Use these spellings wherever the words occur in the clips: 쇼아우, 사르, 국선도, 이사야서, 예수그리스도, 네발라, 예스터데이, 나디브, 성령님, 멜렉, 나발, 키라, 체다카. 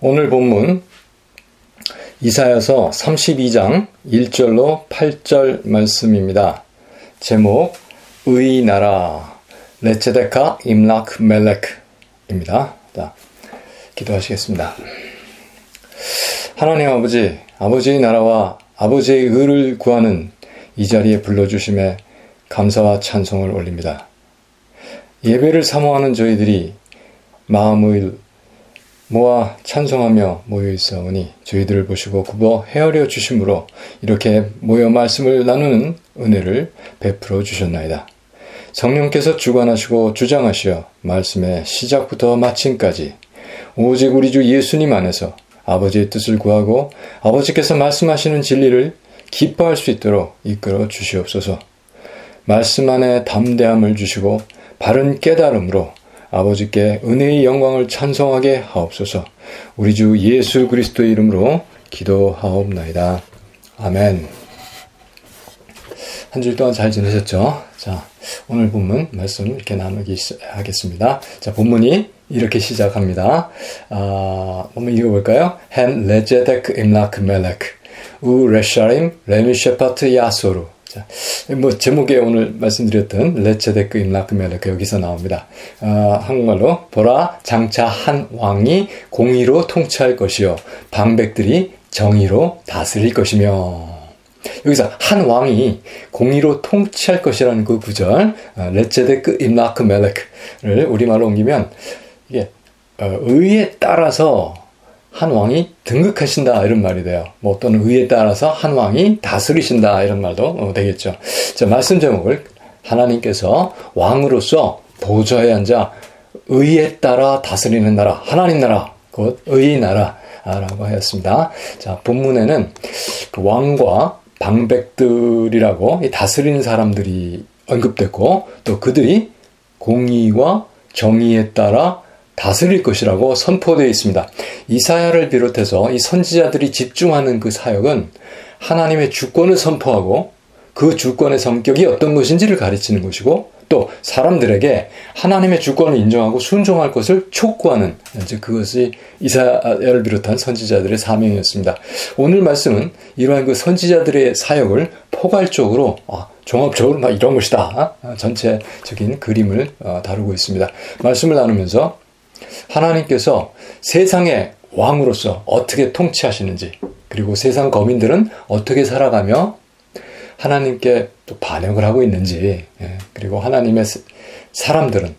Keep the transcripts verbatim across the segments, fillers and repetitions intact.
오늘 본문 이사야서 삼십이 장 일 절로 팔 절 말씀입니다. 제목 의의 나라 레체데카 임락 멜렉입니다. 자, 기도하시겠습니다. 하나님 아버지, 아버지의 나라와 아버지의 의를 구하는 이 자리에 불러주심에 감사와 찬송을 올립니다. 예배를 사모하는 저희들이 마음을 모아 찬송하며 모여있사오니 저희들을 보시고 굽어 헤아려 주심으로 이렇게 모여 말씀을 나누는 은혜를 베풀어 주셨나이다. 성령께서 주관하시고 주장하시어 말씀의 시작부터 마침까지 오직 우리 주 예수님 안에서 아버지의 뜻을 구하고 아버지께서 말씀하시는 진리를 기뻐할 수 있도록 이끌어 주시옵소서. 말씀 안에 담대함을 주시고 바른 깨달음으로 아버지께 은혜의 영광을 찬송하게 하옵소서. 우리 주 예수 그리스도의 이름으로 기도하옵나이다. 아멘. 한 주일 동안 잘 지내셨죠? 자, 오늘 본문 말씀 이렇게 나누기 하겠습니다. 자, 본문이 이렇게 시작합니다. 아, 한번 읽어볼까요? 햄 레제덱 임락 멜렉 우 레샤림 레미셰파트 야소루. 자, 뭐 제목에 오늘 말씀드렸던 레체데크 임락 멜렉 여기서 나옵니다. 아, 한국말로 보라 장차 한 왕이 공의로 통치할 것이요 방백들이 정의로 다스릴 것이며. 여기서 한 왕이 공의로 통치할 것이라는 그 구절, 아, 레체데크 임락 멜렉을 우리말로 옮기면 이게 어, 의에 따라서 한 왕이 등극하신다 이런 말이 돼요. 뭐 어떤 의에 따라서 한 왕이 다스리신다 이런 말도 되겠죠. 자, 말씀 제목을 하나님께서 왕으로서 보좌에 앉아 의에 따라 다스리는 나라, 하나님 나라, 곧 의의 나라라고 하였습니다. 자, 본문에는 그 왕과 방백들이라고 이 다스리는 사람들이 언급됐고 또 그들이 공의와 정의에 따라 다스릴 것이라고 선포되어 있습니다. 이사야를 비롯해서 이 선지자들이 집중하는 그 사역은 하나님의 주권을 선포하고 그 주권의 성격이 어떤 것인지를 가르치는 것이고 또 사람들에게 하나님의 주권을 인정하고 순종할 것을 촉구하는, 즉 그것이 이사야를 비롯한 선지자들의 사명이었습니다. 오늘 말씀은 이러한 그 선지자들의 사역을 포괄적으로 아, 종합적으로 막 이런 것이다, 아, 전체적인 그림을 아, 다루고 있습니다. 말씀을 나누면서 하나님께서 세상의 왕으로서 어떻게 통치하시는지, 그리고 세상 거민들은 어떻게 살아가며 하나님께 또 반역을 하고 있는지, 그리고 하나님의 사람들은,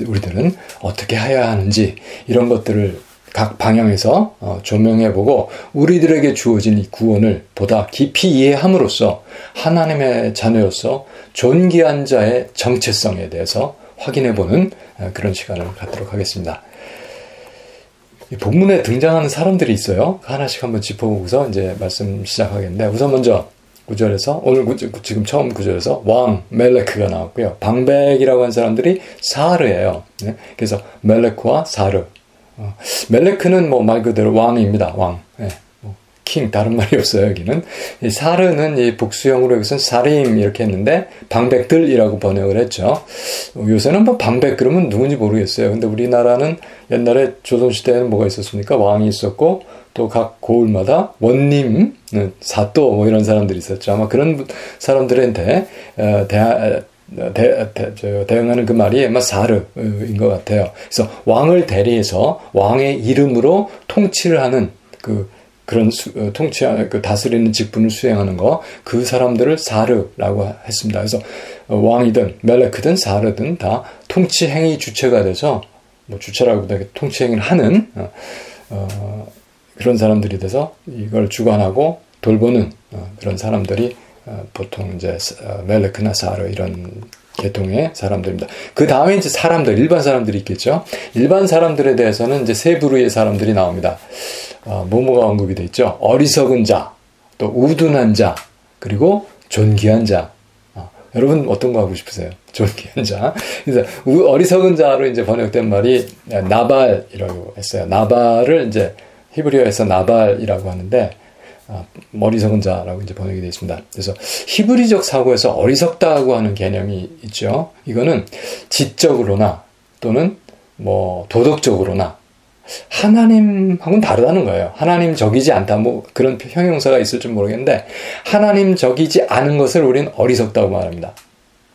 우리들은 어떻게 해야 하는지, 이런 것들을 각 방향에서 조명해보고 우리들에게 주어진 이 구원을 보다 깊이 이해함으로써 하나님의 자녀로서 존귀한 자의 정체성에 대해서 확인해보는 그런 시간을 갖도록 하겠습니다. 이 본문에 등장하는 사람들이 있어요. 하나씩 한번 짚어보고서 이제 말씀 시작하겠는데, 우선 먼저 구절에서, 오늘 구, 지금 처음 구절에서 왕 멜렉가 나왔고요. 방백이라고 한 사람들이 사르예요. 네? 그래서 멜렉과 사르. 어, 멜렉는 뭐 말 그대로 왕입니다. 왕. 네. 킹, 다른 말이 없어요. 여기는 이 사르는 이 복수형으로 여기서는 사림 이렇게 했는데 방백들이라고 번역을 했죠. 요새는 뭐 방백 그러면 누군지 모르겠어요. 근데 우리나라는 옛날에 조선시대에는 뭐가 있었습니까? 왕이 있었고 또 각 고을마다 원님, 사또 뭐 이런 사람들이 있었죠. 아마 그런 사람들한테 대하 대, 대, 저, 대응하는 그 말이 아마 사르인 것 같아요. 그래서 왕을 대리해서 왕의 이름으로 통치를 하는 그 그런 수, 통치, 그 다스리는 직분을 수행하는 거, 그 사람들을 사르라고 했습니다. 그래서 왕이든 멜렉든 사르든 다 통치 행위 주체가 돼서, 뭐 주체라고보다 통치 행위를 하는 어, 어, 그런 사람들이 돼서 이걸 주관하고 돌보는 어, 그런 사람들이 어, 보통 이제 어, 멜렉나 사르 이런 계통의 사람들입니다. 그 다음에 이제 사람들, 일반 사람들이 있겠죠. 일반 사람들에 대해서는 이제 세 부류의 사람들이 나옵니다. 어, 뭐뭐가 언급이 되어 있죠. 어리석은 자, 또 우둔한 자, 그리고 존귀한 자. 어, 여러분 어떤 거 하고 싶으세요? 존귀한 자. 그래서 어리석은 자로 이제 번역된 말이 나발이라고 했어요. 나발을 이제 히브리어에서 나발이라고 하는데, 아, 어리석은 자라고 이제 번역이 되어 있습니다. 그래서 히브리적 사고에서 어리석다고 하는 개념이 있죠. 이거는 지적으로나 또는 뭐 도덕적으로나 하나님하고는 다르다는 거예요. 하나님적이지 않다, 뭐 그런 형용사가 있을지 모르겠는데, 하나님적이지 않은 것을 우리는 어리석다고 말합니다.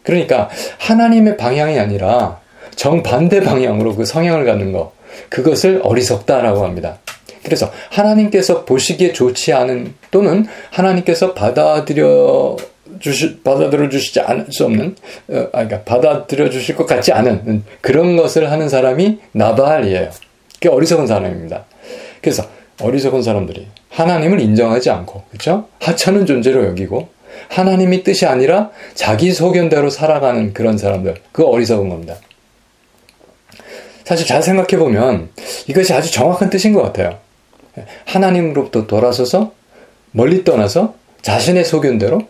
그러니까 하나님의 방향이 아니라 정반대 방향으로 그 성향을 갖는 것, 그것을 어리석다라고 합니다. 그래서 하나님께서 보시기에 좋지 않은, 또는 하나님께서 받아들여 주시, 받아들여 주시지 않을 수 없는, 어, 그러니까 받아들여 주실 것 같지 않은 그런 것을 하는 사람이 나발이에요. 그게 어리석은 사람입니다. 그래서 어리석은 사람들이 하나님을 인정하지 않고, 그렇죠? 하찮은 존재로 여기고 하나님이 뜻이 아니라 자기 소견대로 살아가는 그런 사람들, 그거 어리석은 겁니다. 사실 잘 생각해보면 이것이 아주 정확한 뜻인 것 같아요. 하나님으로부터 돌아서서, 멀리 떠나서 자신의 소견대로,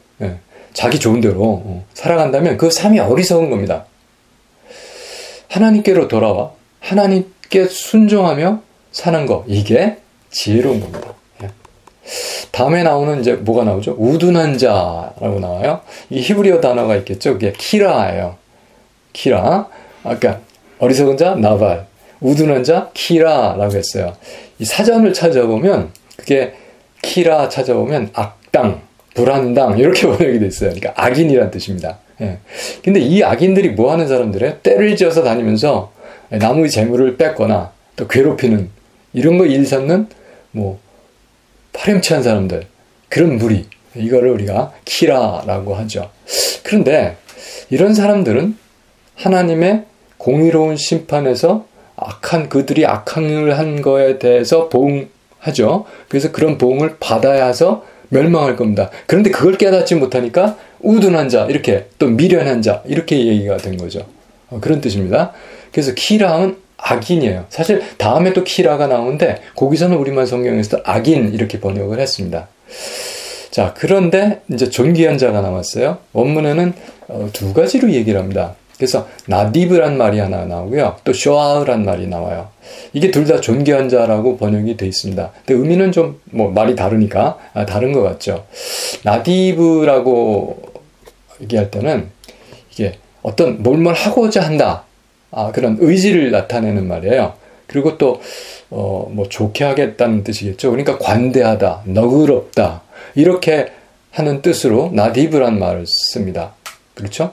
자기 좋은 대로 살아간다면 그 삶이 어리석은 겁니다. 하나님께로 돌아와 하나님께 순종하며 사는 거, 이게 지혜로운 겁니다. 다음에 나오는, 이제 뭐가 나오죠? 우둔한 자라고 나와요. 이 히브리어 단어가 있겠죠. 그게 키라예요. 키라. 아까 어리석은 자 나발, 우둔한 자 키라라고 했어요. 이 사전을 찾아보면, 그게 키라 찾아보면 악당, 불안당 이렇게 번역이 돼 있어요. 그러니까 악인이란 뜻입니다. 예. 근데 이 악인들이 뭐 하는 사람들이에요? 때를 지어서 다니면서 남의 재물을 뺏거나 또 괴롭히는, 이런 거 일삼는 뭐 파렴치한 사람들, 그런 무리, 이거를 우리가 키라라고 하죠. 그런데 이런 사람들은 하나님의 공의로운 심판에서 악한, 그들이 악행을 한 거에 대해서 보응하죠. 그래서 그런 보응을 받아야 해서 멸망할 겁니다. 그런데 그걸 깨닫지 못하니까 우둔한 자, 이렇게 또 미련한 자, 이렇게 얘기가 된 거죠. 어, 그런 뜻입니다. 그래서 키라는 악인이에요. 사실 다음에 또 키라가 나오는데 거기서는 우리말 성경에서 악인 이렇게 번역을 했습니다. 자, 그런데 이제 존귀한 자가 나왔어요. 원문에는 어, 두 가지로 얘기를 합니다. 그래서 나디브란 말이 하나 나오고요, 또 쇼아흐란 말이 나와요. 이게 둘 다 존귀한 자라고 번역이 돼 있습니다. 근데 의미는 좀 뭐 말이 다르니까 아, 다른 것 같죠. 나디브라고 얘기할 때는 이게 어떤 뭘 뭘 하고자 한다, 아, 그런 의지를 나타내는 말이에요. 그리고 또, 어, 뭐, 좋게 하겠다는 뜻이겠죠. 그러니까 관대하다, 너그럽다, 이렇게 하는 뜻으로 나디브란 말을 씁니다. 그렇죠?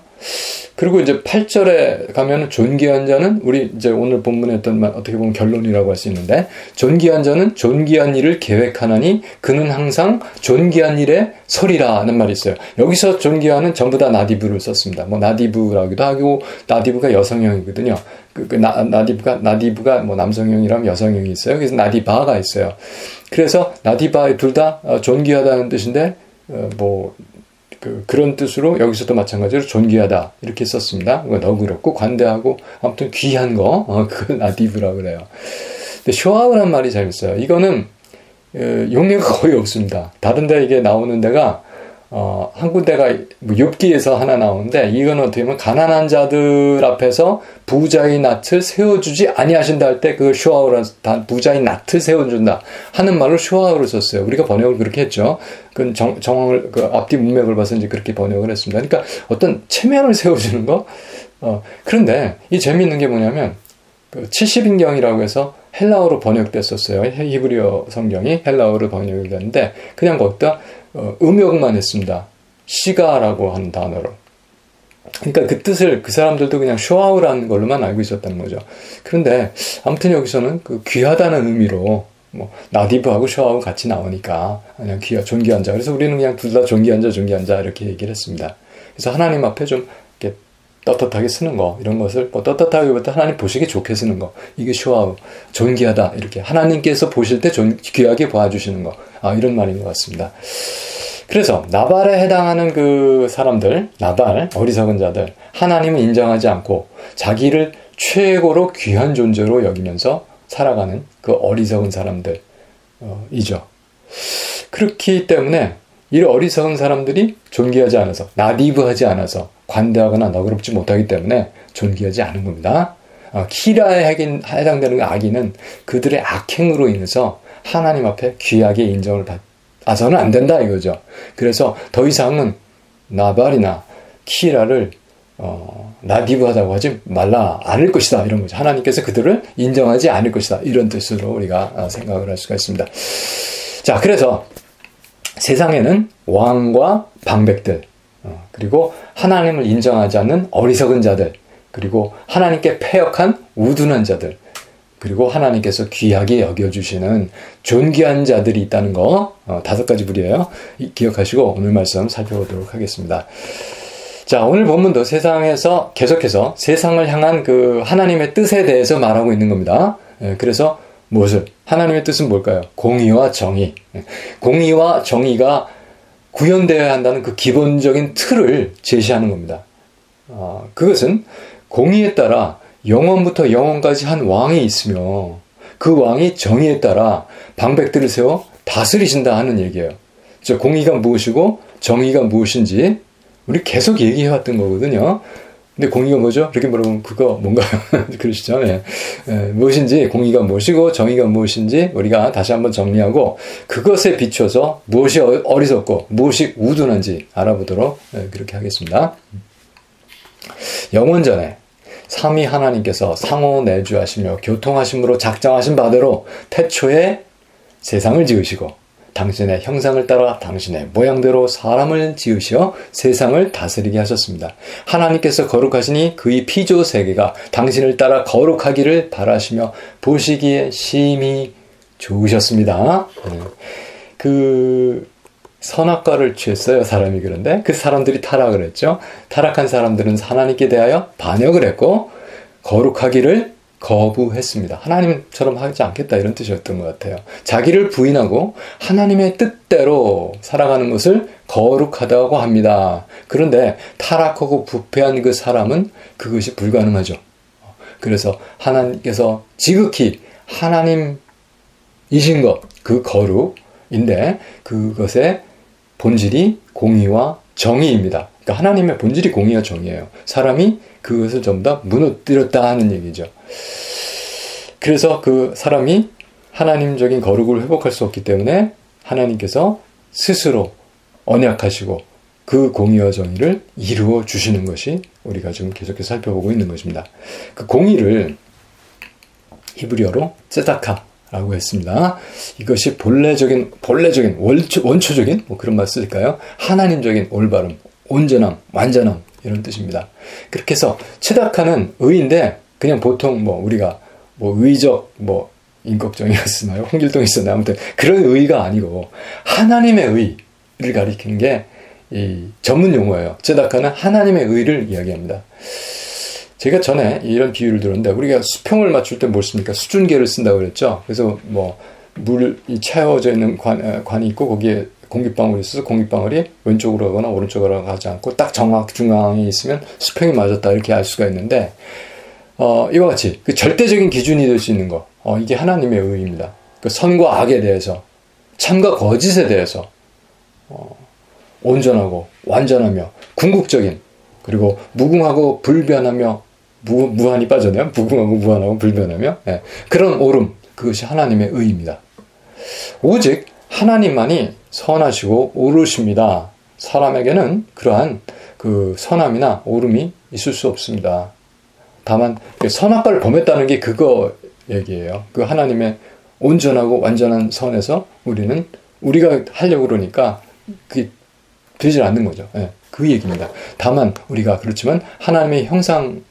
그리고 이제 팔 절에 가면은 존귀한 자는, 우리 이제 오늘 본문에 했던 말, 어떻게 보면 결론이라고 할 수 있는데, 존귀한 자는 존귀한 일을 계획하나니 그는 항상 존귀한 일에 서리라는 말이 있어요. 여기서 존귀한은 전부 다 나디브를 썼습니다. 뭐 나디브라기도 하고, 나디브가 여성형이거든요. 그, 그 나, 나디브가 나디브가 뭐 남성형이라면 여성형이 있어요. 그래서 나디바가 있어요. 그래서 나디바 둘 다 존귀하다는 뜻인데, 어, 뭐 그, 그런 뜻으로 여기서도 마찬가지로 존귀하다 이렇게 썼습니다. 너그럽고 관대하고 아무튼 귀한 거, 어, 그걸 나디브라 그래요. 근데 쇼아우란 말이 재밌어요. 이거는 어, 용례가 거의 없습니다. 다른데 이게 나오는 데가 어, 한 군데가 뭐 욥기에서 하나 나오는데, 이건 어떻게 보면 가난한 자들 앞에서 부자의 낯을 세워주지 아니하신다 할 때 그 쇼아우란, 부자의 낯을 세워준다 하는 말로 쇼아우를 썼어요. 우리가 번역을 그렇게 했죠. 그 정, 정황을, 그 앞뒤 문맥을 봐서 이제 그렇게 번역을 했습니다. 그러니까 어떤 체면을 세워주는 거. 어, 그런데 이 재미있는 게 뭐냐면, 그 칠십인경이라고 해서 헬라어로 번역됐었어요. 히브리어 성경이 헬라어로 번역이 됐는데, 그냥 거기다 어, 음역만 했습니다. 시가라고 하는 단어로. 그러니까 그 뜻을 그 사람들도 그냥 쇼아우라는 걸로만 알고 있었다는 거죠. 그런데 아무튼 여기서는 그 귀하다는 의미로, 뭐 나디브하고 쇼아우 같이 나오니까 그냥 귀하, 존귀한 자. 그래서 우리는 그냥 둘 다 존귀한 자, 존귀한 자 이렇게 얘기를 했습니다. 그래서 하나님 앞에 좀 이렇게 떳떳하게 쓰는 거, 이런 것을, 뭐 떳떳하기보다 하나님 보시기 좋게 쓰는 거, 이게 쇼아우, 존귀하다, 이렇게 하나님께서 보실 때 존, 귀하게 봐주시는 거, 아, 이런 말인 것 같습니다. 그래서 나발에 해당하는 그 사람들, 나발, 어리석은 자들, 하나님을 인정하지 않고 자기를 최고로 귀한 존재로 여기면서 살아가는 그 어리석은 사람들, 어, 이죠. 그렇기 때문에 이 어리석은 사람들이 존귀하지 않아서, 나디브하지 않아서, 관대하거나 너그럽지 못하기 때문에 존귀하지 않은 겁니다. 어, 키라에 해당되는 악인은 그들의 악행으로 인해서 하나님 앞에 귀하게 인정을 받아서는 안 된다 이거죠. 그래서 더 이상은 나발이나 키라를 어, 나디브하다고 하지 말라, 않을 것이다, 이런 거죠. 하나님께서 그들을 인정하지 않을 것이다, 이런 뜻으로 우리가 생각을 할 수가 있습니다. 자, 그래서 세상에는 왕과 방백들, 그리고 하나님을 인정하지 않는 어리석은 자들, 그리고 하나님께 패역한 우둔한 자들, 그리고 하나님께서 귀하게 여겨주시는 존귀한 자들이 있다는 거, 어, 다섯 가지 부류예요. 기억하시고 오늘 말씀 살펴보도록 하겠습니다. 자, 오늘 본문도 세상에서 계속해서 세상을 향한 그 하나님의 뜻에 대해서 말하고 있는 겁니다. 예, 그래서 무엇을? 하나님의 뜻은 뭘까요? 공의와 정의. 예, 공의와 정의가 구현되어야 한다는 그 기본적인 틀을 제시하는 겁니다. 어, 그것은 공의에 따라 영원부터 영원까지 한 왕이 있으며 그 왕이 정의에 따라 방백들을 세워 다스리신다 하는 얘기예요. 저 공의가 무엇이고 정의가 무엇인지 우리 계속 얘기해왔던 거거든요. 근데 공의가 뭐죠? 이렇게 물어보면 그거 뭔가요? 그러시죠? 네. 네. 무엇인지, 공의가 무엇이고 정의가 무엇인지 우리가 다시 한번 정리하고 그것에 비춰서 무엇이 어리석고 무엇이 우둔한지 알아보도록 네, 그렇게 하겠습니다. 영원전에 삼위 하나님께서 상호 내주하시며 교통하심으로 작정하신 바대로 태초에 세상을 지으시고 당신의 형상을 따라 당신의 모양대로 사람을 지으시어 세상을 다스리게 하셨습니다. 하나님께서 거룩하시니 그의 피조 세계가 당신을 따라 거룩하기를 바라시며 보시기에 심히 좋으셨습니다. 그 선악과를 취했어요, 사람이. 그런데 그 사람들이 타락을 했죠. 타락한 사람들은 하나님께 대하여 반역을 했고 거룩하기를 거부했습니다. 하나님처럼 하지 않겠다, 이런 뜻이었던 것 같아요. 자기를 부인하고 하나님의 뜻대로 살아가는 것을 거룩하다고 합니다. 그런데 타락하고 부패한 그 사람은 그것이 불가능하죠. 그래서 하나님께서 지극히 하나님이신 것, 그 거룩인데 그것의 본질이 공의와 정의입니다. 그러니까 하나님의 본질이 공의와 정의예요. 사람이 그것을 전부 다 무너뜨렸다 하는 얘기죠. 그래서 그 사람이 하나님적인 거룩을 회복할 수 없기 때문에 하나님께서 스스로 언약하시고 그 공의와 정의를 이루어 주시는 것이 우리가 지금 계속해서 살펴보고 있는 것입니다. 그 공의를 히브리어로 찌다카 라고 했습니다. 이것이 본래적인, 본래적인, 원초, 원초적인, 뭐 그런 말 쓸까요? 하나님적인 올바름, 온전함, 완전함, 이런 뜻입니다. 그렇게 해서, 체다카는 의인데, 그냥 보통 뭐 우리가 뭐 의적, 뭐 인걱정이었으나요? 홍길동이 있었나요? 아무튼 그런 의의가 아니고, 하나님의 의의를 가리키는 게 이 전문 용어예요. 체다카는 하나님의 의의를 이야기합니다. 제가 전에 이런 비유를 들었는데, 우리가 수평을 맞출 때 뭘 씁니까? 수준계를 쓴다고 그랬죠? 그래서 뭐, 물이 채워져 있는 관, 관이 있고, 거기에 공기방울이 있어서 공기방울이 왼쪽으로 가거나 오른쪽으로 가지 않고, 딱 정확 중앙에 있으면 수평이 맞았다, 이렇게 알 수가 있는데, 어, 이와 같이, 그 절대적인 기준이 될 수 있는 거, 어, 이게 하나님의 의의입니다. 그 선과 악에 대해서, 참과 거짓에 대해서, 어, 온전하고, 완전하며, 궁극적인, 그리고 무궁하고 불변하며, 무, 무한이 빠졌네요. 무궁하고 무한하고 불변하며, 예, 그런 오름, 그것이 하나님의 의입니다. 오직 하나님만이 선하시고 오르십니다. 사람에게는 그러한 그 선함이나 오름이 있을 수 없습니다. 다만 선악과를 범했다는 게 그거 얘기예요. 그 하나님의 온전하고 완전한 선에서 우리는 우리가 하려고 그러니까 그게 되질 않는 거죠. 예, 그 얘기입니다. 다만 우리가 그렇지만 하나님의 형상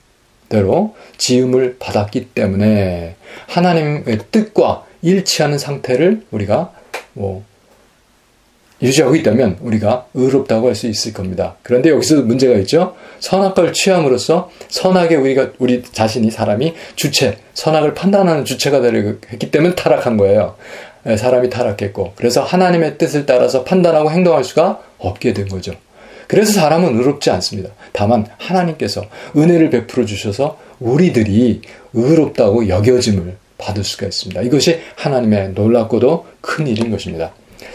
대로 지음을 받았기 때문에 하나님의 뜻과 일치하는 상태를 우리가 뭐 유지하고 있다면 우리가 의롭다고 할 수 있을 겁니다. 그런데 여기서도 문제가 있죠. 선악과를 취함으로써 선악에 우리가 우리 자신이 사람이 주체, 선악을 판단하는 주체가 되었기 때문에 타락한 거예요. 사람이 타락했고 그래서 하나님의 뜻을 따라서 판단하고 행동할 수가 없게 된 거죠. 그래서 사람은 의롭지 않습니다. 다만 하나님께서 은혜를 베풀어 주셔서 우리들이 의롭다고 여겨짐을 받을 수가 있습니다. 이것이 하나님의 놀랍고도 큰 일인 것입니다.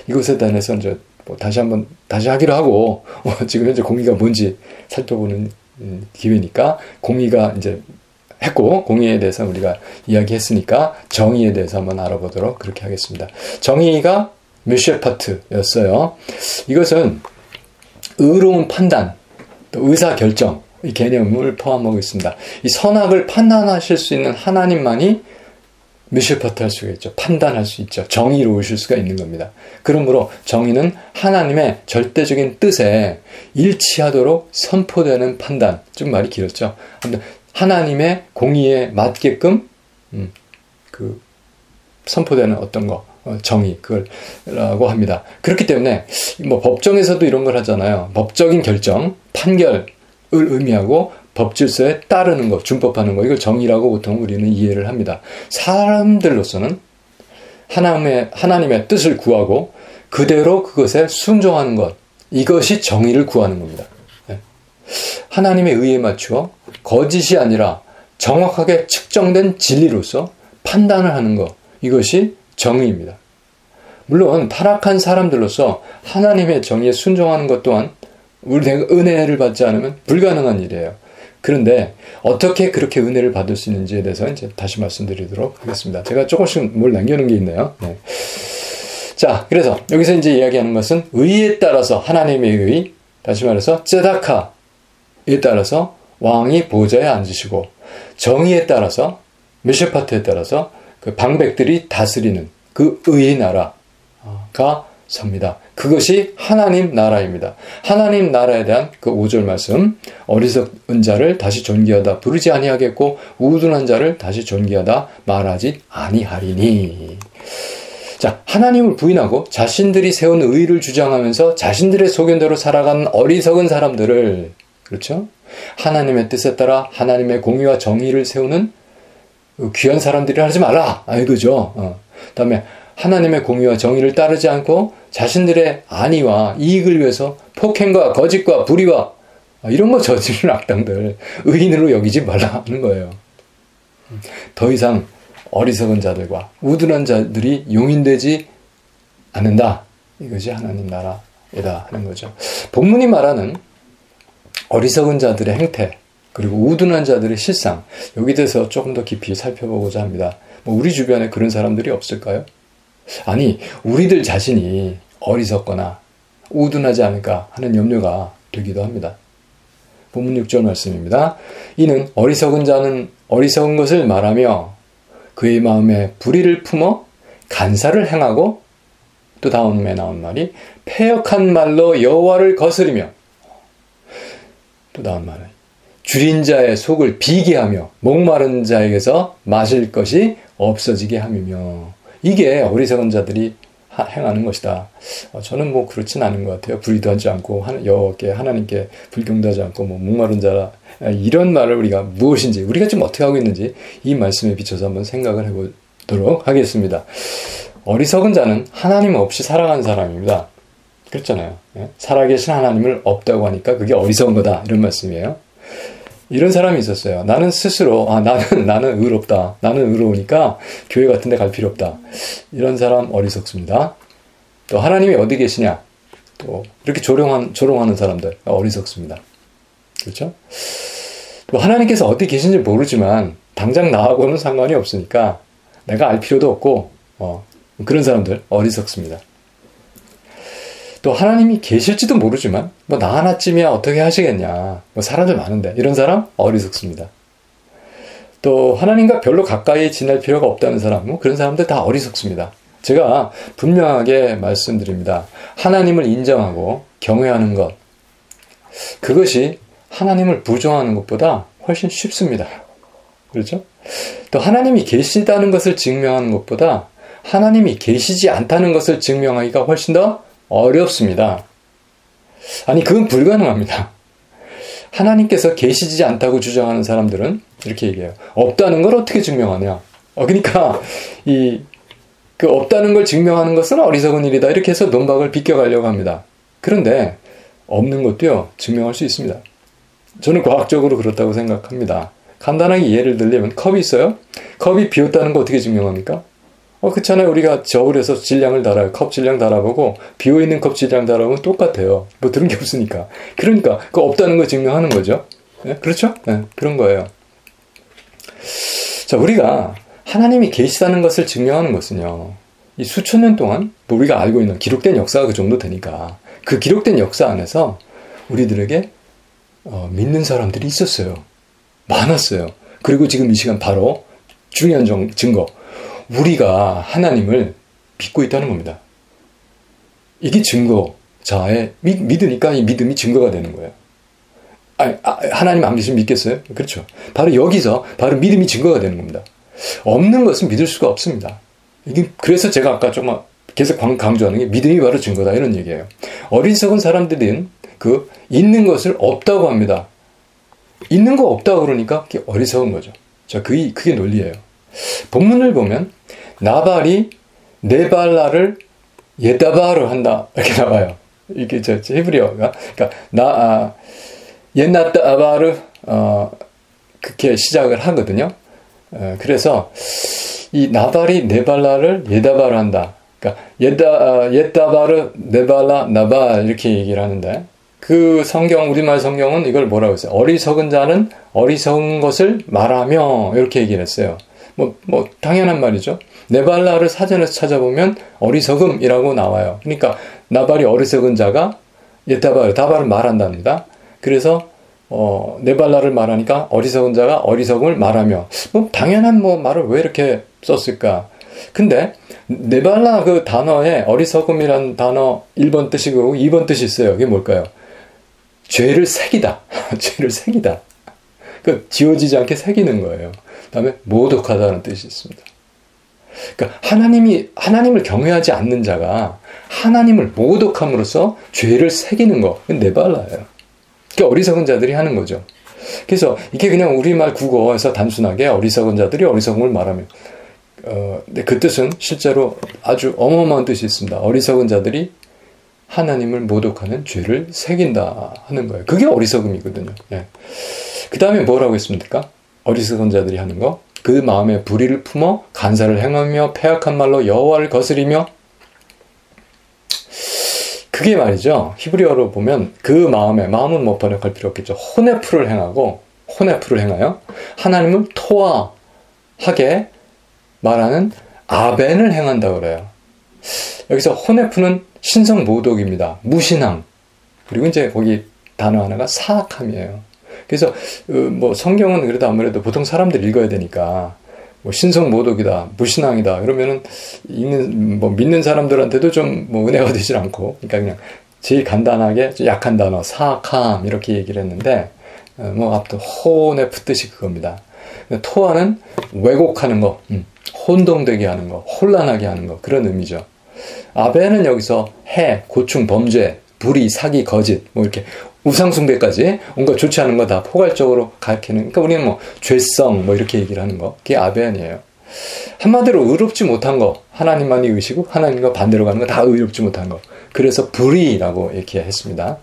이것에 대해서 이제 뭐 다시 한번 다시 하기로 하고 어, 지금 현재 공의가 뭔지 살펴보는 음, 기회니까 공의가 이제 했고 공의에 대해서 우리가 이야기했으니까 정의에 대해서 한번 알아보도록 그렇게 하겠습니다. 정의가 미쉐파트였어요. 이것은 의로운 판단, 또 의사결정, 이 개념을 포함하고 있습니다. 이 선악을 판단하실 수 있는 하나님만이 미실파트할 수가 있죠. 판단할 수 있죠. 정의로우실 수가 있는 겁니다. 그러므로 정의는 하나님의 절대적인 뜻에 일치하도록 선포되는 판단. 좀 말이 길었죠. 하나님의 공의에 맞게끔 음, 그 선포되는 어떤 거, 정의, 그걸라고 합니다. 그렇기 때문에 뭐 법정에서도 이런 걸 하잖아요. 법적인 결정, 판결을 의미하고 법 질서에 따르는 것, 준법하는 것, 이걸 정의라고 보통 우리는 이해를 합니다. 사람들로서는 하나님의, 하나님의 뜻을 구하고 그대로 그것에 순종하는 것, 이것이 정의를 구하는 겁니다. 하나님의 의에 맞추어 거짓이 아니라 정확하게 측정된 진리로서 판단을 하는 것, 이것이 정의입니다. 물론 타락한 사람들로서 하나님의 정의에 순종하는 것 또한 우리가 은혜를 받지 않으면 불가능한 일이에요. 그런데 어떻게 그렇게 은혜를 받을 수 있는지에 대해서 이제 다시 말씀드리도록 하겠습니다. 제가 조금씩 뭘 남겨놓은 게 있네요. 네. 자, 그래서 여기서 이제 이야기하는 것은 의에 따라서 하나님의 의, 다시 말해서 쯔다카에 따라서 왕이 보좌에 앉으시고 정의에 따라서 미실파트에 따라서 그 방백들이 다스리는 그 의의 나라가 섭니다. 그것이 하나님 나라입니다. 하나님 나라에 대한 그 오 절 말씀, 어리석은 자를 다시 존귀하다 부르지 아니하겠고 우둔한 자를 다시 존귀하다 말하지 아니하리니. 자, 하나님을 부인하고 자신들이 세운 의의를 주장하면서 자신들의 소견대로 살아가는 어리석은 사람들을, 그렇죠? 하나님의 뜻에 따라 하나님의 공의와 정의를 세우는 귀한 사람들이 하지 말라, 아, 이거죠. 어. 그 다음에 하나님의 공의와 정의를 따르지 않고 자신들의 안위와 이익을 위해서 폭행과 거짓과 불의와 이런 거 저지르는 악당들 의인으로 여기지 말라 하는 거예요. 더 이상 어리석은 자들과 우둔한 자들이 용인되지 않는다. 이것이 하나님 나라이다 하는 거죠. 본문이 말하는 어리석은 자들의 행태 그리고 우둔한 자들의 실상, 여기 대해서 조금 더 깊이 살펴보고자 합니다. 뭐 우리 주변에 그런 사람들이 없을까요? 아니, 우리들 자신이 어리석거나 우둔하지 않을까 하는 염려가 되기도 합니다. 본문 육 절 말씀입니다. 이는 어리석은 자는 어리석은 것을 말하며 그의 마음에 불의를 품어 간사를 행하고, 또 다음에 나온 말이 패역한 말로 여호와를 거스리며, 또 다음 말은 주린 자의 속을 비게 하며 목마른 자에게서 마실 것이 없어지게 함이며, 이게 어리석은 자들이 하, 행하는 것이다. 어, 저는 뭐 그렇진 않은 것 같아요. 불의도 하지 않고 하나, 여호와께 하나님께 불경도 하지 않고 뭐 목마른 자라, 이런 말을 우리가 무엇인지, 우리가 지금 어떻게 하고 있는지 이 말씀에 비춰서 한번 생각을 해보도록 하겠습니다. 어리석은 자는 하나님 없이 살아가는 사람입니다. 그렇잖아요. 예? 살아계신 하나님을 없다고 하니까 그게 어리석은 거다, 이런 말씀이에요. 이런 사람이 있었어요. 나는 스스로, 아, 나는, 나는 의롭다. 나는 의로우니까 교회 같은 데 갈 필요 없다. 이런 사람 어리석습니다. 또, 하나님이 어디 계시냐? 또, 이렇게 조롱한, 조롱하는 사람들 어리석습니다. 그렇죠? 또, 하나님께서 어디 계신지 모르지만, 당장 나하고는 상관이 없으니까, 내가 알 필요도 없고, 어, 그런 사람들 어리석습니다. 또 하나님이 계실지도 모르지만 뭐 나 하나쯤이야 어떻게 하시겠냐, 뭐 사람들 많은데, 이런 사람 어리석습니다. 또 하나님과 별로 가까이 지낼 필요가 없다는 사람, 뭐 그런 사람들 다 어리석습니다. 제가 분명하게 말씀드립니다. 하나님을 인정하고 경외하는 것, 그것이 하나님을 부정하는 것보다 훨씬 쉽습니다. 그렇죠? 또 하나님이 계시다는 것을 증명하는 것보다 하나님이 계시지 않다는 것을 증명하기가 훨씬 더 어렵습니다. 아니, 그건 불가능합니다. 하나님께서 계시지 않다고 주장하는 사람들은 이렇게 얘기해요. 없다는 걸 어떻게 증명하냐? 어, 그러니까 이 그 없다는 걸 증명하는 것은 어리석은 일이다, 이렇게 해서 논박을 비껴가려고 합니다. 그런데 없는 것도요, 증명할 수 있습니다. 저는 과학적으로 그렇다고 생각합니다. 간단하게 예를 들면, 컵이 있어요. 컵이 비었다는 거 어떻게 증명합니까? 어, 그렇잖아요. 우리가 저울에서 질량을 달아요. 컵 질량 달아보고 비어있는 컵 질량 달아보면 똑같아요. 뭐 들은 게 없으니까. 그러니까 그 없다는 거 증명하는 거죠. 네? 그렇죠? 네, 그런 거예요. 자, 우리가 하나님이 계시다는 것을 증명하는 것은요, 이 수천 년 동안 뭐 우리가 알고 있는 기록된 역사가 그 정도 되니까, 그 기록된 역사 안에서 우리들에게 어, 믿는 사람들이 있었어요. 많았어요. 그리고 지금 이 시간 바로 중요한 증거. 우리가 하나님을 믿고 있다는 겁니다. 이게 증거. 자에 믿으니까 이 믿음이 증거가 되는 거예요. 아니, 아, 하나님 안 믿으면 믿겠어요? 그렇죠. 바로 여기서 바로 믿음이 증거가 되는 겁니다. 없는 것은 믿을 수가 없습니다. 이게 그래서 제가 아까 조금 계속 강조하는 게 믿음이 바로 증거다 이런 얘기예요. 어리석은 사람들은 그 있는 것을 없다고 합니다. 있는 거 없다고 그러니까 그게 어리석은 거죠. 자, 그게, 그게 논리예요. 본문을 보면 나발이 네발라를 예다바로 한다 이렇게 나와요. 이게 저 히브리어가 그러니까 나 아, 옛나다바르 어, 그렇게 시작을 하거든요. 어, 그래서 이 나발이 네발라를 예다바로 한다. 그러니까 예다 예다바르 네발라 나바 이렇게 얘기를 하는데 그 성경 우리말 성경은 이걸 뭐라고 했어요? 어리석은 자는 어리석은 것을 말하며 이렇게 얘기를 했어요. 뭐, 뭐 당연한 말이죠. 네발라를 사전에서 찾아보면 어리석음이라고 나와요. 그러니까 나발이 어리석은 자가 예다바르 다바를 말한답니다. 그래서 어, 네발라를 말하니까 어리석은 자가 어리석음을 말하며 뭐 당연한 뭐 말을 왜 이렇게 썼을까? 근데 네발라 그 단어에 어리석음이라는 단어 일 번 뜻이고 이 번 뜻이 있어요. 그게 뭘까요? 죄를 새기다. 죄를 새기다. 그 지워지지 않게 새기는 거예요. 그다음에 모독하다는 뜻이 있습니다. 그러니까 하나님이 하나님을 경외하지 않는 자가 하나님을 모독함으로써 죄를 새기는 거. 그건 네발라예요. 그게 어리석은 자들이 하는 거죠. 그래서 이게 그냥 우리말 국어에서 단순하게 어리석은 자들이 어리석음을 말하면 어, 근데 그 뜻은 실제로 아주 어마어마한 뜻이 있습니다. 어리석은 자들이 하나님을 모독하는 죄를 새긴다 하는 거예요. 그게 어리석음이거든요. 예. 그 다음에 뭐라고 했습니까? 어리석은 자들이 하는 거. 그 마음에 불의를 품어 간사를 행하며 패악한 말로 여호와를 거스리며 그게 말이죠. 히브리어로 보면 그 마음에 마음은 못 번역할 필요 없겠죠. 혼애풀을 행하고 혼애풀을 행하여 하나님을 토하하게 말하는 아벤을 행한다고 그래요. 여기서 혼애푸는 신성 모독입니다. 무신앙. 그리고 이제 거기 단어 하나가 사악함이에요. 그래서 뭐 성경은 그래도 아무래도 보통 사람들이 읽어야 되니까 뭐 신성 모독이다, 무신앙이다 그러면은 읽는 뭐 믿는 사람들한테도 좀 뭐 은혜가 되질 않고 그러니까 그냥 제일 간단하게 약한 단어 사악함 이렇게 얘기를 했는데 뭐 앞도 혼애푸 뜻이 그겁니다. 토하는 왜곡하는 거. 음. 혼동되게 하는 거, 혼란하게 하는 거 그런 의미죠. 아베는 여기서 해, 고충, 범죄, 불의, 사기, 거짓 뭐 이렇게 우상숭배까지 뭔가 좋지 않은 거 다 포괄적으로 가리키는 그러니까 우리는 뭐 죄성 뭐 이렇게 얘기를 하는 거 그게 아벤이에요. 한마디로 의롭지 못한 거 하나님만이 의시고 하나님과 반대로 가는 거 다 의롭지 못한 거 그래서 불의라고 이렇게 했습니다.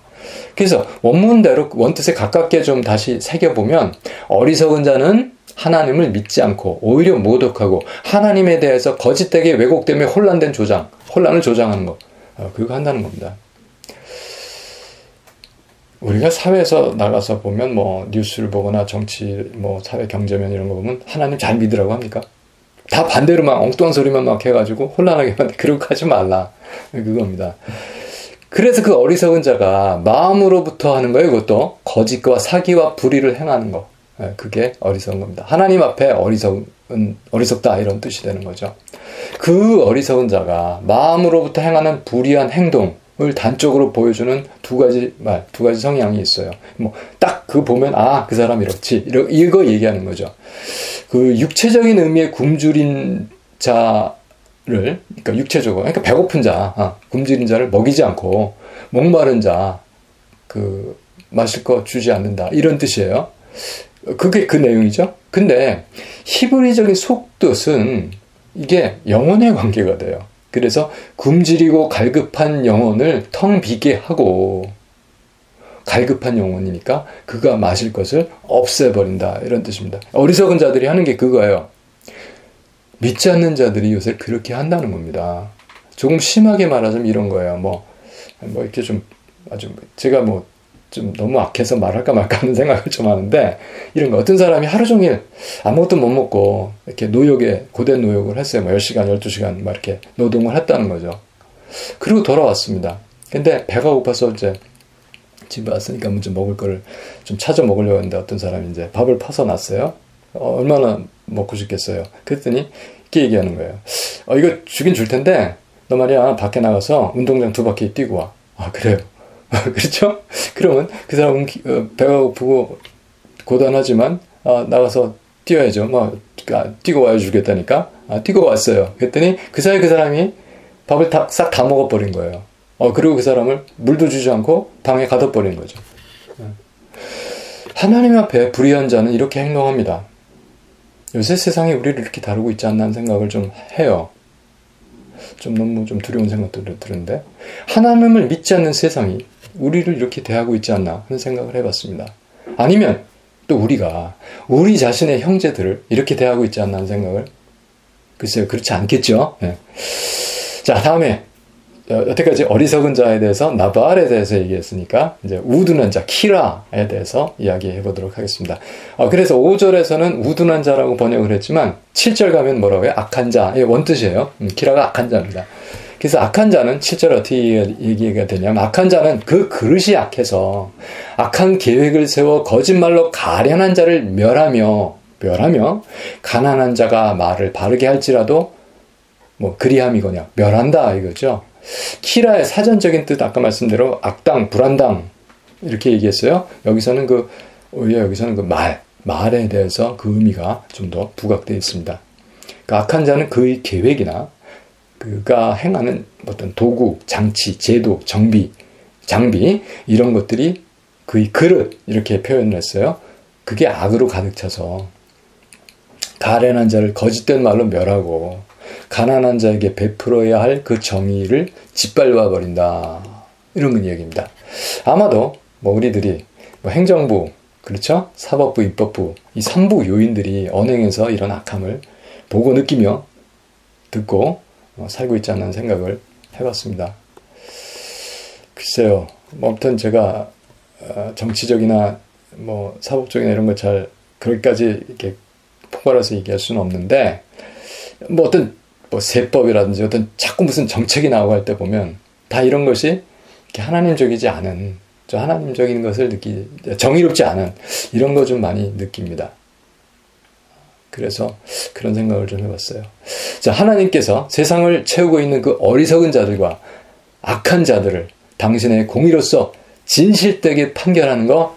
그래서 원문대로 원뜻에 가깝게 좀 다시 새겨보면 어리석은 자는 하나님을 믿지 않고 오히려 모독하고 하나님에 대해서 거짓되게 왜곡되며 혼란된 조장, 혼란을 조장하는 것 어, 그거 한다는 겁니다. 우리가 사회에서 나가서 보면 뭐 뉴스를 보거나 정치, 뭐 사회 경제면 이런 거 보면 하나님 잘 믿으라고 합니까? 다 반대로 막 엉뚱한 소리만 막 해가지고 혼란하게 하는데 그렇게 하지 말라 그겁니다. 그래서 그 어리석은 자가 마음으로부터 하는 거예요. 이것도 거짓과 사기와 불의를 행하는 거. 그게 어리석은 겁니다. 하나님 앞에 어리석은, 어리석다 이런 뜻이 되는 거죠. 그 어리석은 자가 마음으로부터 행하는 불의한 행동을 단적으로 보여주는 두 가지 말, 두 가지 성향이 있어요. 뭐 딱 그 보면 아, 그 사람 이렇지 이러, 이거 얘기하는 거죠. 그 육체적인 의미의 굶주린 자를 그러니까 육체적으로 그러니까 배고픈 자, 아, 굶주린 자를 먹이지 않고 목마른 자, 그 마실 거 주지 않는다 이런 뜻이에요. 그게 그 내용이죠. 근데 히브리적인 속뜻은 이게 영혼의 관계가 돼요. 그래서 굶주리고 갈급한 영혼을 텅 비게 하고 갈급한 영혼이니까 그가 마실 것을 없애버린다 이런 뜻입니다. 어리석은 자들이 하는 게 그거예요. 믿지 않는 자들이 요새 그렇게 한다는 겁니다. 조금 심하게 말하자면 이런 거예요. 뭐, 뭐 이렇게 좀 아주 제가 뭐 좀 너무 악해서 말할까 말까 하는 생각을 좀 하는데 이런 거 어떤 사람이 하루 종일 아무것도 못 먹고 이렇게 노역에 고된 노역을 했어요. 뭐 열 시간, 열두 시간 막 이렇게 노동을 했다는 거죠. 그리고 돌아왔습니다. 근데 배가 고파서 이제 집에 왔으니까 먼저 먹을 거를 좀 찾아 먹으려고 했는데 어떤 사람이 이제 밥을 파서 놨어요. 어, 얼마나 먹고 싶겠어요. 그랬더니 이렇게 얘기하는 거예요. 어, 이거 주긴 줄 텐데 너 말이야 밖에 나가서 운동장 두 바퀴 뛰고 와. 아, 그래요. 그렇죠? 그러면 그 사람은 배가 고프고 고단하지만 아, 나가서 뛰어야죠. 막 아, 뛰고 와야 주겠다니까. 아, 뛰고 왔어요. 그랬더니 그 사이 그 사람이 밥을 다, 싹 다 먹어버린 거예요. 어, 그리고 그 사람을 물도 주지 않고 방에 가둬버린 거죠. 하나님 앞에 불의한 자는 이렇게 행동합니다. 요새 세상이 우리를 이렇게 다루고 있지 않나 하는 생각을 좀 해요. 좀 너무 좀 두려운 생각도 드는데 하나님을 믿지 않는 세상이 우리를 이렇게 대하고 있지 않나 하는 생각을 해봤습니다. 아니면 또 우리가 우리 자신의 형제들을 이렇게 대하고 있지 않나 하는 생각을 글쎄요. 그렇지 않겠죠. 네. 자, 다음에 여태까지 어리석은 자에 대해서 나발에 대해서 얘기했으니까 이제 우둔한 자, 키라에 대해서 이야기해 보도록 하겠습니다. 아, 그래서 오 절에서는 우둔한 자라고 번역을 했지만 칠 절 가면 뭐라고 해요? 악한 자. 이게 원뜻이에요. 음, 키라가 악한 자입니다. 그래서 악한 자는 칠 절 어떻게 얘기가 되냐면 악한 자는 그 그릇이 약해서 악한 계획을 세워 거짓말로 가련한 자를 멸하며 멸하며 가난한 자가 말을 바르게 할지라도 뭐 그리함이거냐 멸한다 이거죠. 키라의 사전적인 뜻 아까 말씀대로 악당, 불안당 이렇게 얘기했어요. 여기서는 그 오히려 여기서는 그 말, 말에 대해서 그 의미가 좀 더 부각되어 있습니다. 그 악한 자는 그의 계획이나 그가 행하는 어떤 도구, 장치, 제도, 정비, 장비 이런 것들이 그의 그릇 이렇게 표현을 했어요. 그게 악으로 가득 차서 가련한 자를 거짓된 말로 멸하고 가난한 자에게 베풀어야 할 그 정의를 짓밟아 버린다. 이런 이야기입니다. 아마도 뭐 우리들이 뭐 행정부, 그렇죠? 사법부, 입법부 이 삼부 요인들이 언행에서 이런 악함을 보고 느끼며 듣고 어, 살고 있지 않는 생각을 해봤습니다. 글쎄요. 뭐 아무튼 제가 어, 정치적이나 뭐 사법적이나 이런 걸 잘 그렇게까지 이렇게 포괄해서 얘기할 수는 없는데 뭐 어떤 뭐 세법이라든지 어떤 자꾸 무슨 정책이 나오고 할 때 보면 다 이런 것이 이렇게 하나님적이지 않은 저 하나님적인 것을 느끼 정의롭지 않은 이런 거 좀 많이 느낍니다. 그래서 그런 생각을 좀 해봤어요. 자, 하나님께서 세상을 채우고 있는 그 어리석은 자들과 악한 자들을 당신의 공의로서 진실되게 판결하는 거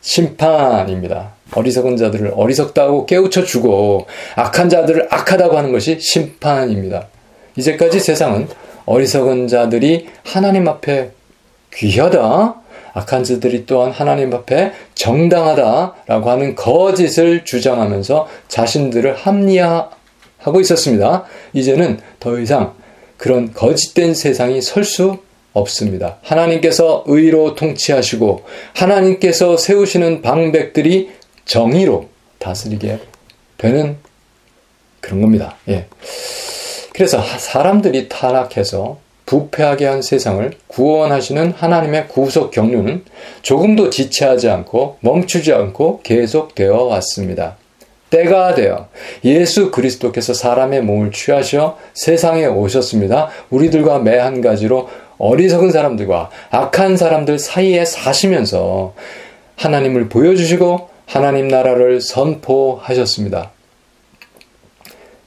심판입니다. 어리석은 자들을 어리석다고 깨우쳐주고 악한 자들을 악하다고 하는 것이 심판입니다. 이제까지 세상은 어리석은 자들이 하나님 앞에 귀하다, 악한 자들이 또한 하나님 앞에 정당하다라고 하는 거짓을 주장하면서 자신들을 합리화하고 있었습니다. 이제는 더 이상 그런 거짓된 세상이 설 수 없습니다. 하나님께서 의로 통치하시고 하나님께서 세우시는 방백들이 정의로 다스리게 되는 그런 겁니다. 예. 그래서 사람들이 타락해서 부패하게 한 세상을 구원하시는 하나님의 구속 경륜은 조금도 지체하지 않고 멈추지 않고 계속되어 왔습니다. 때가 되어 예수 그리스도께서 사람의 몸을 취하셔 세상에 오셨습니다. 우리들과 매 한 가지로 어리석은 사람들과 악한 사람들 사이에 사시면서 하나님을 보여주시고 하나님 나라를 선포하셨습니다.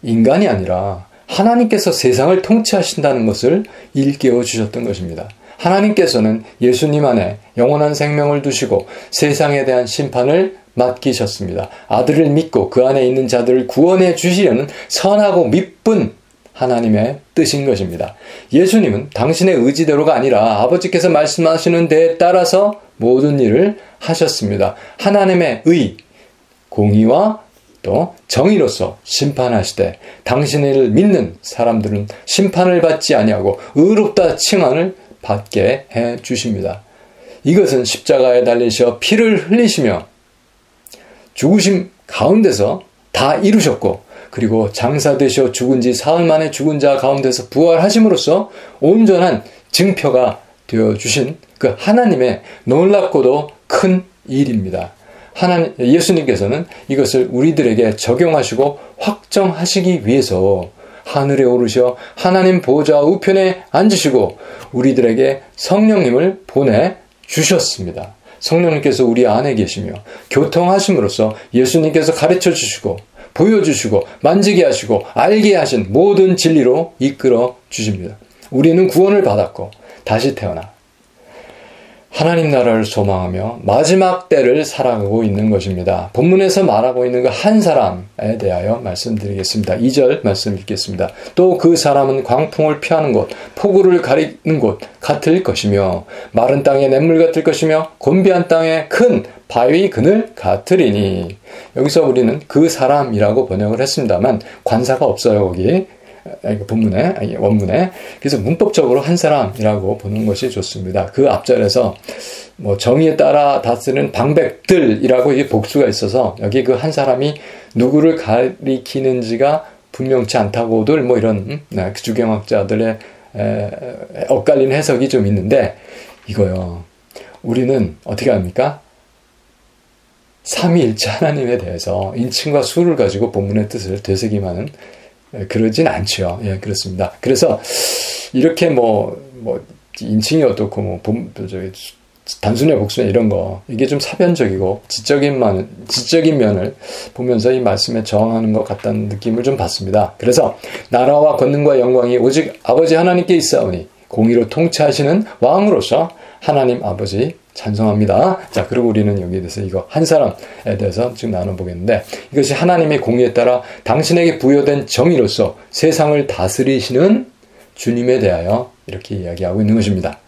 인간이 아니라 하나님께서 세상을 통치하신다는 것을 일깨워 주셨던 것입니다. 하나님께서는 예수님 안에 영원한 생명을 두시고 세상에 대한 심판을 맡기셨습니다. 아들을 믿고 그 안에 있는 자들을 구원해 주시려는 선하고 미쁜 하나님의 뜻인 것입니다. 예수님은 당신의 의지대로가 아니라 아버지께서 말씀하시는 데에 따라서 모든 일을 하셨습니다. 하나님의 의, 공의와 또 정의로서 심판하시되 당신을 믿는 사람들은 심판을 받지 아니하고 의롭다 칭함을 받게 해 주십니다. 이것은 십자가에 달리셔 피를 흘리시며 죽으심 가운데서 다 이루셨고 그리고 장사되시어 죽은 지 사흘 만에 죽은 자 가운데서 부활하심으로써 온전한 증표가 되어주신 그 하나님의 놀랍고도 큰 일입니다. 하나님, 예수님께서는 이것을 우리들에게 적용하시고 확정하시기 위해서 하늘에 오르셔 하나님 보좌 우편에 앉으시고 우리들에게 성령님을 보내 주셨습니다. 성령님께서 우리 안에 계시며 교통하심으로써 예수님께서 가르쳐 주시고 보여주시고 만지게 하시고 알게 하신 모든 진리로 이끌어 주십니다. 우리는 구원을 받았고 다시 태어나 하나님 나라를 소망하며 마지막 때를 살아가고 있는 것입니다. 본문에서 말하고 있는 그 한 사람에 대하여 말씀드리겠습니다. 이 절 말씀 읽겠습니다. 또 그 사람은 광풍을 피하는 곳, 폭우를 가리는 곳 같을 것이며 마른 땅에 냇물 같을 것이며 곤비한 땅에 큰 바위 그늘 같으리니. 여기서 우리는 그 사람이라고 번역을 했습니다만 관사가 없어요. 거기 본문에, 아니, 원문에. 그래서 문법적으로 한 사람이라고 보는 것이 좋습니다. 그 앞절에서 뭐 정의에 따라 다스리는 방백들이라고 이게 복수가 있어서 여기 그 한 사람이 누구를 가리키는지가 분명치 않다고들 뭐 이런 네, 주경학자들의 에, 엇갈린 해석이 좀 있는데 이거요. 우리는 어떻게 합니까? 삼위일체 하나님에 대해서 인칭과 수를 가지고 본문의 뜻을 되새기만은 그러진 않죠. 예, 그렇습니다. 그래서, 이렇게 뭐, 뭐, 인칭이 어떻고, 뭐, 본, 저기, 단순의 복수냐, 이런 거, 이게 좀 사변적이고, 지적인 만, 지적인 면을 보면서 이 말씀에 저항하는 것 같다는 느낌을 좀 받습니다. 그래서, 나라와 권능과 영광이 오직 아버지 하나님께 있사오니, 공의로 통치하시는 왕으로서 하나님 아버지 찬송합니다. 자, 그리고 우리는 여기에 대해서 이거 한 사람에 대해서 지금 나눠보겠는데 이것이 하나님의 공의에 따라 당신에게 부여된 정의로서 세상을 다스리시는 주님에 대하여 이렇게 이야기하고 있는 것입니다.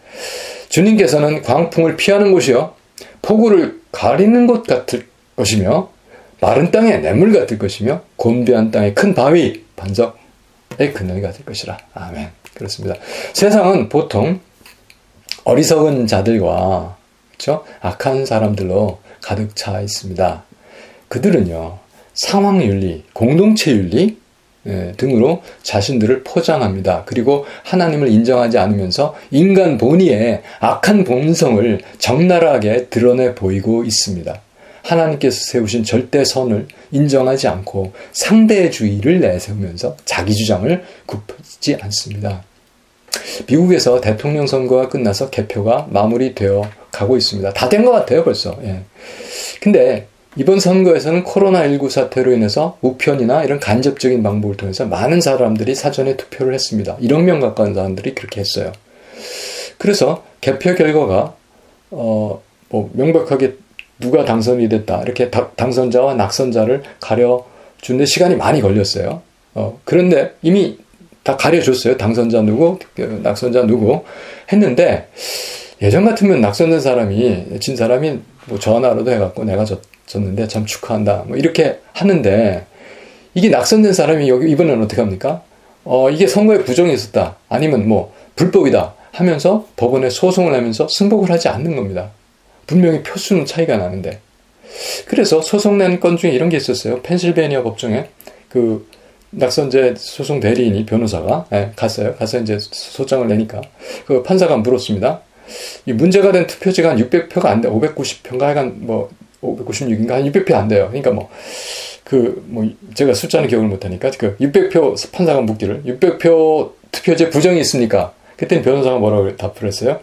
주님께서는 광풍을 피하는 곳이요 폭우를 가리는 곳 같을 것이며 마른 땅에 냇물 같을 것이며 곤비한 땅에 큰 바위 반석의 그늘 같을 것이라. 아멘. 그렇습니다. 세상은 보통 어리석은 자들과 그렇죠? 악한 사람들로 가득 차 있습니다. 그들은요, 상황윤리, 공동체윤리 예, 등으로 자신들을 포장합니다. 그리고 하나님을 인정하지 않으면서 인간 본의의 악한 본성을 적나라하게 드러내 보이고 있습니다. 하나님께서 세우신 절대 선을 인정하지 않고 상대의 주의를 내세우면서 자기 주장을 굽히지 않습니다. 미국에서 대통령 선거가 끝나서 개표가 마무리되어 가고 있습니다. 다 된 것 같아요, 벌써. 예. 근데 이번 선거에서는 코로나십구 사태로 인해서 우편이나 이런 간접적인 방법을 통해서 많은 사람들이 사전에 투표를 했습니다. 일억 명 가까운 사람들이 그렇게 했어요. 그래서 개표 결과가 어, 뭐 명백하게 누가 당선이 됐다 이렇게 다, 당선자와 낙선자를 가려주는데 시간이 많이 걸렸어요. 어, 그런데 이미 다 가려줬어요. 당선자 누구, 낙선자 누구 했는데 예전 같으면 낙선된 사람이 진 사람이 뭐 전화로도 해갖고 내가 졌, 졌는데 참 축하한다 뭐 이렇게 하는데 이게 낙선된 사람이 여기 이번에는 어떻게 합니까? 어 이게 선거에 부정이 있었다 아니면 뭐 불법이다 하면서 법원에 소송을 하면서 승복을 하지 않는 겁니다. 분명히 표수는 차이가 나는데 그래서 소송 낸 건 중에 이런 게 있었어요. 펜실베니아 법정에 그 낙선제 소송 대리인이 변호사가 예, 갔어요. 가서 이제 소장을 내니까 그 판사가 물었습니다. 이 문제가 된 투표지가 한 육백 표가 안 돼. 오백구십 표인가 하여간 뭐 오백구십육인가 한 육백 표 안 돼요. 그러니까 뭐 그 뭐 제가 숫자는 기억을 못 하니까 그 육백 표 판사가 묻기를 육백 표 투표제 부정이 있습니까? 그때 변호사가 뭐라고 답을 했어요?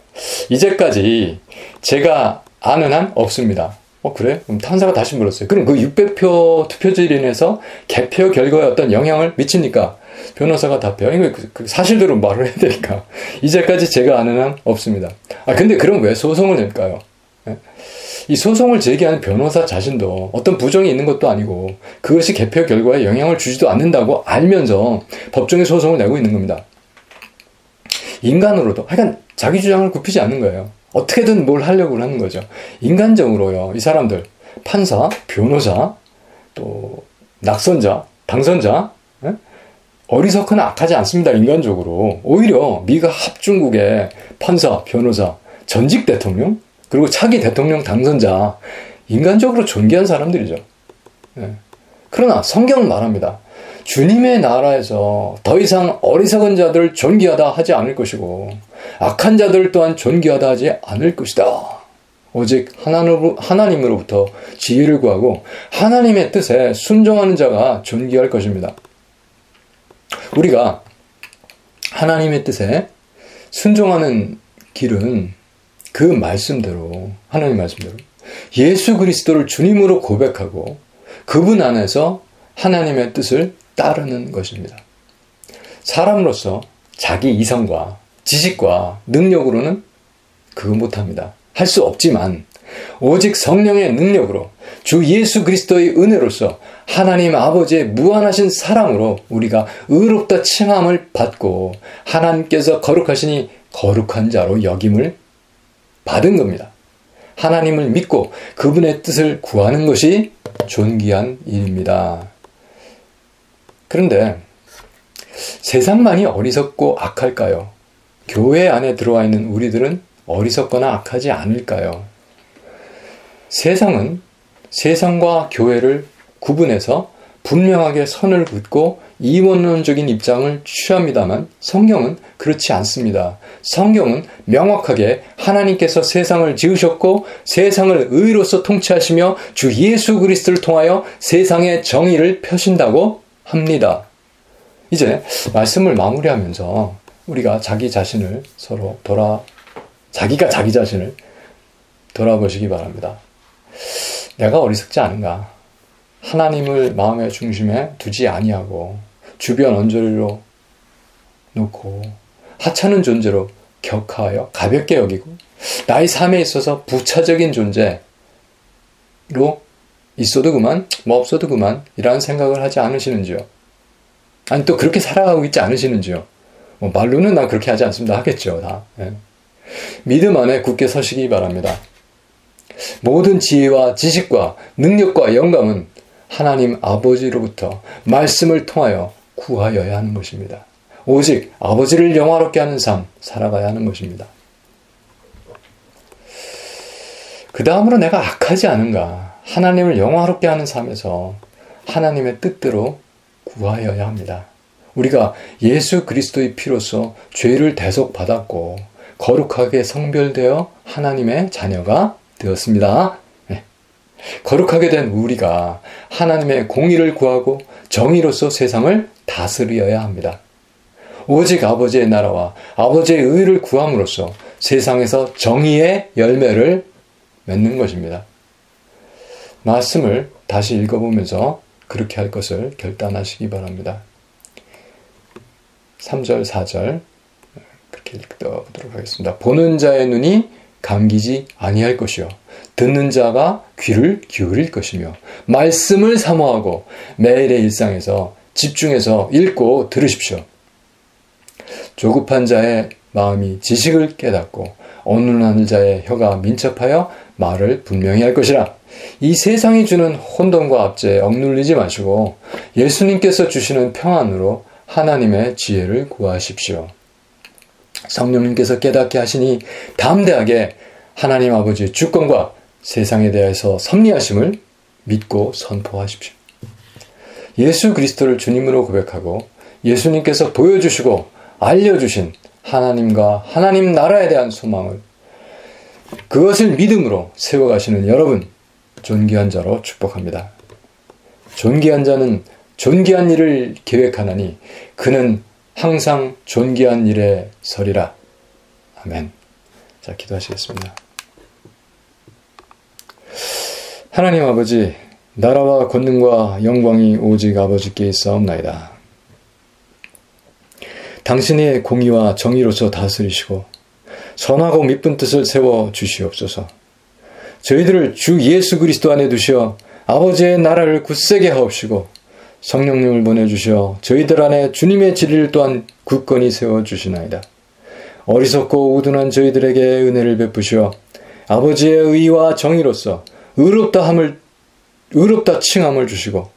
이제까지 제가 아는 한 없습니다. 어 그래? 그럼 판사가 다시 물었어요. 그럼 그 육백 표 투표제로 인해서 개표 결과에 어떤 영향을 미칩니까? 변호사가 답해요. 이거 그, 그 사실대로 말을 해야 되니까 이제까지 제가 아는 한 없습니다. 아 근데 그럼 왜 소송을 낼까요? 네? 이 소송을 제기하는 변호사 자신도 어떤 부정이 있는 것도 아니고 그것이 개표 결과에 영향을 주지도 않는다고 알면서 법정에 소송을 내고 있는 겁니다. 인간으로도 하여간 자기 주장을 굽히지 않는 거예요. 어떻게든 뭘 하려고 하는 거죠. 인간적으로요. 이 사람들 판사, 변호사, 또 낙선자, 당선자 예? 어리석거나 악하지 않습니다. 인간적으로. 오히려 미가 합중국의 판사, 변호사, 전직 대통령 그리고 차기 대통령 당선자 인간적으로 존귀한 사람들이죠. 예. 그러나 성경은 말합니다. 주님의 나라에서 더 이상 어리석은 자들을 존귀하다 하지 않을 것이고 악한 자들 또한 존귀하다 하지 않을 것이다. 오직 하나님으로부터 지혜를 구하고 하나님의 뜻에 순종하는 자가 존귀할 것입니다. 우리가 하나님의 뜻에 순종하는 길은 그 말씀대로, 하나님 말씀대로 예수 그리스도를 주님으로 고백하고 그분 안에서 하나님의 뜻을 따르는 것입니다. 사람으로서 자기 이성과 지식과 능력으로는 그거 못합니다. 할 수 없지만 오직 성령의 능력으로 주 예수 그리스도의 은혜로서 하나님 아버지의 무한하신 사랑으로 우리가 의롭다 칭함을 받고 하나님께서 거룩하시니 거룩한 자로 여김을 받은 겁니다. 하나님을 믿고 그분의 뜻을 구하는 것이 존귀한 일입니다. 그런데 세상만이 어리석고 악할까요? 교회 안에 들어와 있는 우리들은 어리석거나 악하지 않을까요? 세상은 세상과 교회를 구분해서 분명하게 선을 긋고 이원론적인 입장을 취합니다만 성경은 그렇지 않습니다. 성경은 명확하게 하나님께서 세상을 지으셨고 세상을 의로서 통치하시며 주 예수 그리스도를 통하여 세상의 정의를 펴신다고 합니다. 이제 말씀을 마무리하면서 우리가 자기 자신을 서로 돌아 자기가 자기 자신을 돌아보시기 바랍니다. 내가 어리석지 않은가? 하나님을 마음의 중심에 두지 아니하고 주변 언저리로 놓고 하찮은 존재로 격하여 가볍게 여기고 나의 삶에 있어서 부차적인 존재로 있어도 그만 뭐 없어도 그만 이라는 생각을 하지 않으시는지요? 아니 또 그렇게 살아가고 있지 않으시는지요? 뭐 말로는 난 그렇게 하지 않습니다 하겠죠 다. 예. 믿음 안에 굳게 서시기 바랍니다. 모든 지혜와 지식과 능력과 영감은 하나님 아버지로부터 말씀을 통하여 구하여야 하는 것입니다. 오직 아버지를 영화롭게 하는 삶 살아가야 하는 것입니다. 그 다음으로 내가 악하지 않은가? 하나님을 영화롭게 하는 삶에서 하나님의 뜻대로 구하여야 합니다. 우리가 예수 그리스도의 피로써 죄를 대속받았고 거룩하게 성별되어 하나님의 자녀가 되었습니다. 네. 거룩하게 된 우리가 하나님의 공의를 구하고 정의로서 세상을 다스려야 합니다. 오직 아버지의 나라와 아버지의 의를 구함으로써 세상에서 정의의 열매를 맺는 것입니다. 말씀을 다시 읽어보면서 그렇게 할 것을 결단하시기 바랍니다. 삼 절, 사 절 그렇게 읽어보도록 하겠습니다. 보는 자의 눈이 감기지 아니할 것이요 듣는 자가 귀를 기울일 것이며 말씀을 사모하고 매일의 일상에서 집중해서 읽고 들으십시오. 조급한 자의 마음이 지식을 깨닫고 어눌한 자의 혀가 민첩하여 말을 분명히 할 것이라. 이 세상이 주는 혼돈과 압제에 억눌리지 마시고 예수님께서 주시는 평안으로 하나님의 지혜를 구하십시오. 성령님께서 깨닫게 하시니 담대하게 하나님 아버지의 주권과 세상에 대해서 섭리하심을 믿고 선포하십시오. 예수 그리스도를 주님으로 고백하고 예수님께서 보여주시고 알려주신 하나님과 하나님 나라에 대한 소망을 그것을 믿음으로 세워가시는 여러분 존귀한 자로 축복합니다. 존귀한 자는 존귀한 일을 계획하나니 그는 항상 존귀한 일에 서리라. 아멘. 자, 기도하시겠습니다. 하나님 아버지, 나라와 권능과 영광이 오직 아버지께 있사옵나이다. 당신의 공의와 정의로서 다스리시고 선하고 미쁜 뜻을 세워 주시옵소서. 저희들을 주 예수 그리스도 안에 두시어 아버지의 나라를 굳세게 하옵시고 성령님을 보내주시어 저희들 안에 주님의 진리를 또한 굳건히 세워주시나이다. 어리석고 우둔한 저희들에게 은혜를 베푸시어 아버지의 의와 정의로서 의롭다 함을, 의롭다 칭함을 주시고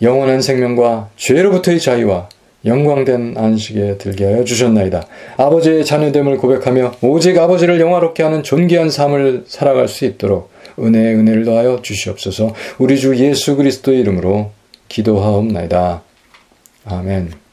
영원한 생명과 죄로부터의 자유와 영광된 안식에 들게 하여 주셨나이다. 아버지의 자녀됨을 고백하며 오직 아버지를 영화롭게 하는 존귀한 삶을 살아갈 수 있도록 은혜의 은혜를 더하여 주시옵소서. 우리 주 예수 그리스도의 이름으로 기도하옵나이다. 아멘.